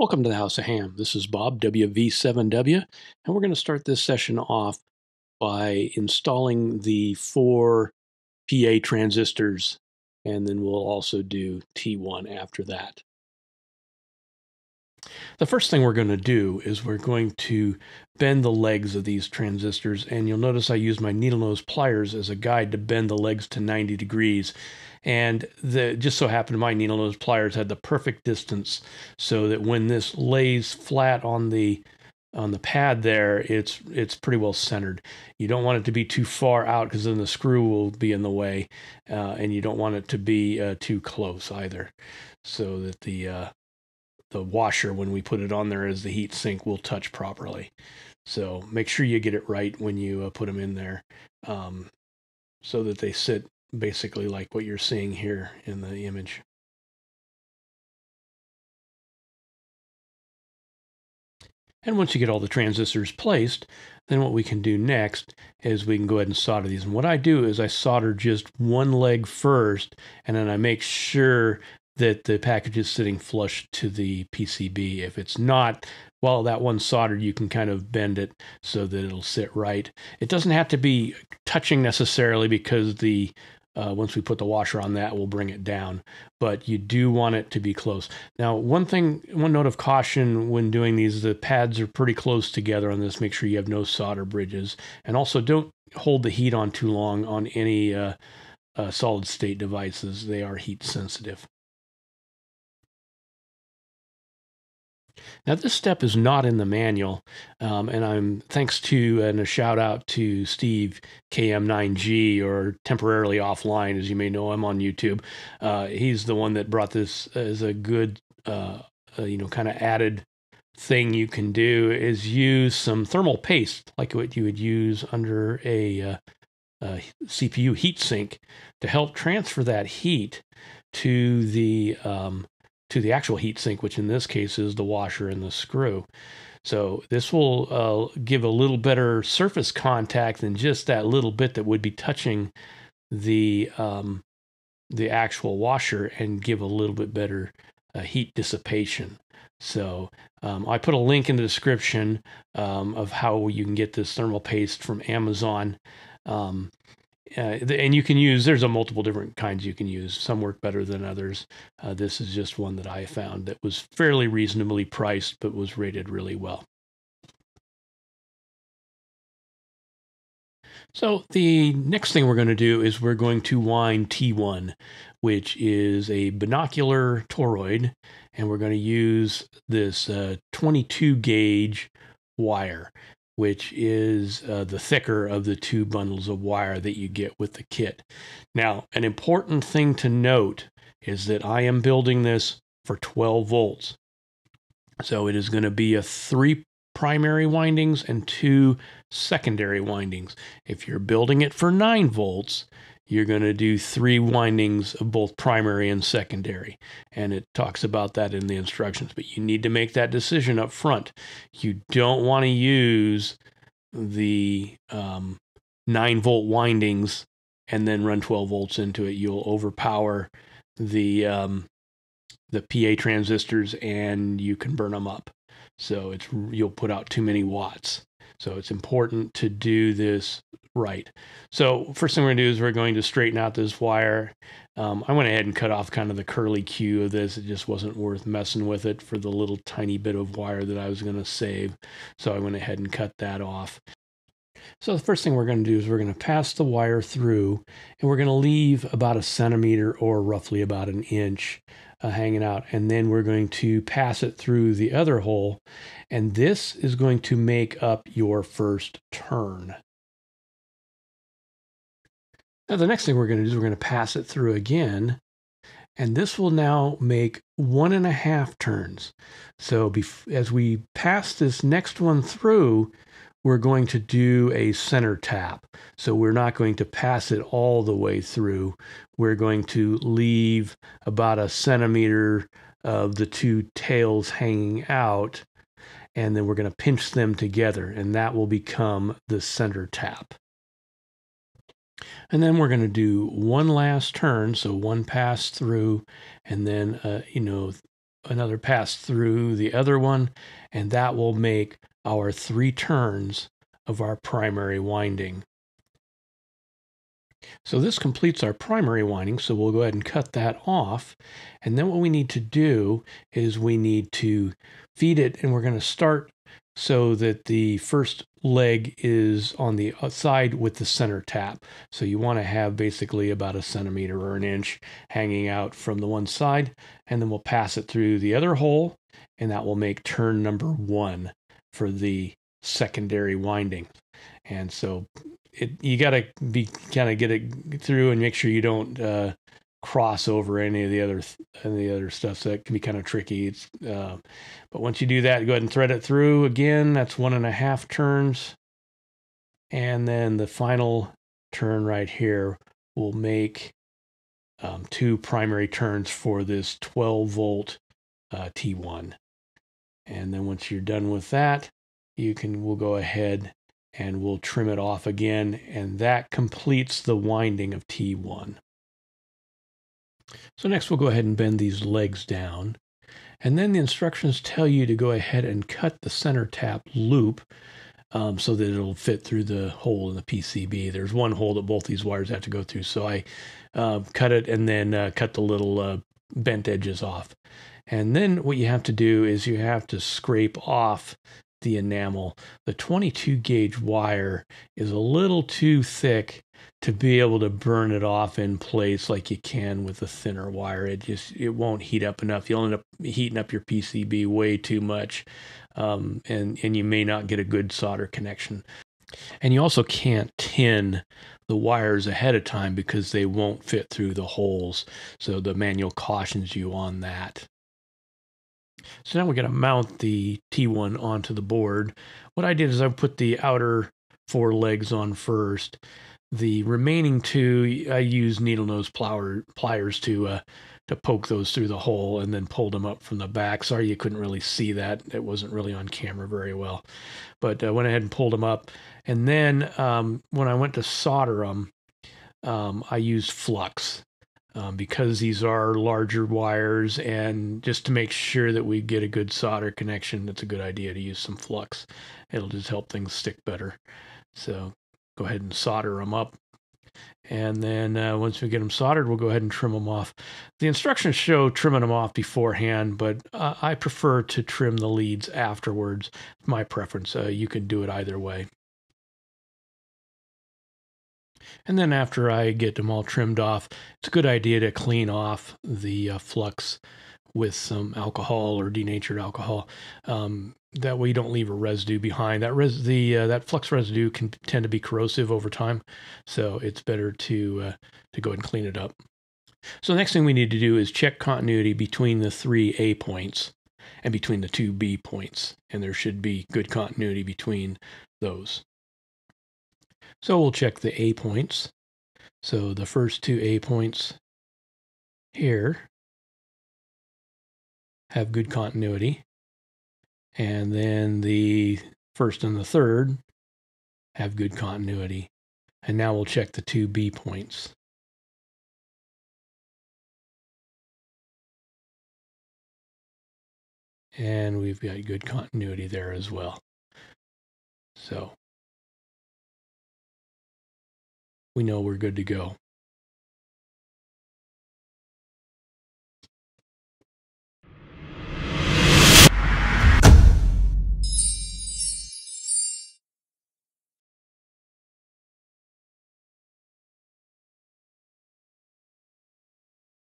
Welcome to the House of Ham. This is Bob, WV7W, and we're going to start this session off by installing the 4 PA transistors, and then we'll also do T1 after that. The first thing we're going to do is we're going to bend the legs of these transistors, and you'll notice I use my needle nose pliers as a guide to bend the legs to 90 degrees. And just so happened my needle nose pliers had the perfect distance so that when this lays flat on the pad there, it's pretty well centered. You don't want it to be too far out because then the screw will be in the way, and you don't want it to be too close either, so that the washer, when we put it on there as the heat sink, will touch properly. So make sure you get it right when you put them in there, so that they sit basically like what you're seeing here in the image. And once you get all the transistors placed, then what we can do next is we can go ahead and solder these. And what I do is I solder just one leg first, and then I make sure that the package is sitting flush to the PCB. If it's not, well, that one's soldered, you can kind of bend it so that it'll sit right. It doesn't have to be touching necessarily, because the once we put the washer on that, we'll bring it down, but you do want it to be close. Now, one note of caution when doing these, the pads are pretty close together on this. Make sure you have no solder bridges, and also don't hold the heat on too long on any solid state devices. They are heat sensitive. Now, this step is not in the manual, and a shout out to Steve KM9G, or Temporarily Offline, as you may know him on YouTube. He's the one that brought this as a good, kind of added thing you can do, is use some thermal paste, like what you would use under a CPU heatsink, to help transfer that heat to the actual heat sink, which in this case is the washer and the screw. So this will give a little better surface contact than just that little bit that would be touching the actual washer, and give a little bit better heat dissipation. So I put a link in the description of how you can get this thermal paste from Amazon. And you can use, there's a multiple different kinds you can use. Some work better than others. This is just one that I found that was fairly reasonably priced, but was rated really well. So the next thing we're going to do is we're going to wind T1, which is a binocular toroid, and we're going to use this 22 gauge wire, which is the thicker of the 2 bundles of wire that you get with the kit. Now, an important thing to note is that I am building this for 12 volts. So it is going to be 3 primary windings and 2 secondary windings. If you're building it for 9 volts, you're going to do 3 windings of both primary and secondary. And it talks about that in the instructions, but you need to make that decision up front. You don't want to use the 9-volt windings and then run 12 volts into it. You'll overpower the PA transistors, and you can burn them up. So you'll put out too many watts. So it's important to do this right. So first thing we're going to do is we're going to straighten out this wire. I went ahead and cut off kind of the curly Q of this. It just wasn't worth messing with it for the little tiny bit of wire that I was going to save. So I went ahead and cut that off. So the first thing we're going to do is we're going to pass the wire through, and we're going to leave about a centimeter, or roughly about an inch, hanging out. And then we're going to pass it through the other hole, and this is going to make up your first turn. Now the next thing we're going to do is we're going to pass it through again, and this will now make 1.5 turns. So as we pass this next one through, we're going to do a center tap. So we're not going to pass it all the way through. We're going to leave about a centimeter of the 2 tails hanging out, and then we're going to pinch them together, and that will become the center tap. And then we're going to do one last turn, so one pass through, and then another pass through the other one, and that will make our 3 turns of our primary winding. So this completes our primary winding, so we'll go ahead and cut that off. And then what we need to do is we need to feed it, and we're going to start so that the first leg is on the side with the center tap. So you want to have basically about a centimeter or an inch hanging out from the one side, and then we'll pass it through the other hole, and that will make turn number 1 for the secondary winding. And so you got to be kind of get it through and make sure you don't cross over any of the other stuff, so that can be kind of tricky. But once you do that, go ahead and thread it through again. That's 1.5 turns, and then the final turn right here will make 2 primary turns for this 12-volt T1. And then once you're done with that, we'll go ahead and we'll trim it off again, and that completes the winding of T1. So next we'll go ahead and bend these legs down, and then the instructions tell you to go ahead and cut the center tap loop so that it'll fit through the hole in the PCB. There's one hole that both these wires have to go through, so I cut it and then cut the little bent edges off. And then what you have to do is you have to scrape off the enamel. The 22 gauge wire is a little too thick to be able to burn it off in place like you can with a thinner wire. It won't heat up enough. You'll end up heating up your PCB way too much, and you may not get a good solder connection. And you also can't tin the wires ahead of time because they won't fit through the holes. So the manual cautions you on that. So now we're going to mount the T1 onto the board. What I did is I put the outer 4 legs on first. The remaining 2, I used needle nose pliers to poke those through the hole and then pulled them up from the back. Sorry you couldn't really see that. It wasn't really on camera very well. But I went ahead and pulled them up. And then when I went to solder them, I used flux. Because these are larger wires, and just to make sure that we get a good solder connection, it's a good idea to use some flux. It'll just help things stick better. So go ahead and solder them up. And then once we get them soldered, we'll go ahead and trim them off. The instructions show trimming them off beforehand, but I prefer to trim the leads afterwards. My preference. You can do it either way. And then after I get them all trimmed off, it's a good idea to clean off the flux with some alcohol or denatured alcohol. That way you don't leave a residue behind. That flux residue can tend to be corrosive over time, so it's better to go ahead and clean it up. So the next thing we need to do is check continuity between the 3 A points and between the 2 B points, and there should be good continuity between those. So we'll check the A points. So the first 2 A points here have good continuity. And then the first and the third have good continuity. And now we'll check the 2 B points. And we've got good continuity there as well. So we know we're good to go.